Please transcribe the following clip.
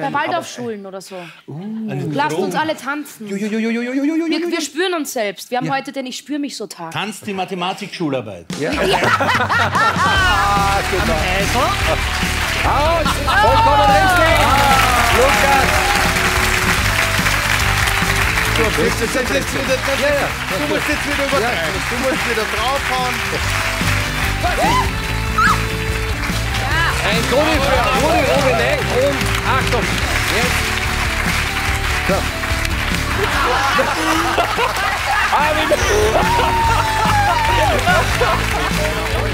bei Waldorfschulen oder so. Lasst uns alle tanzen. Wir spüren uns selbst. Wir haben heute den Ich spüre mich so Tag. Tanzt die Mathematik-Schularbeit. Ja. Ja. Aus! Vollkommen richtig! Lukas! Du musst jetzt wieder übertreiben. Du musst wieder draufhauen. Ein Gummi für Rudi, Rudi, und Achtung! Jetzt! So. Ah, wie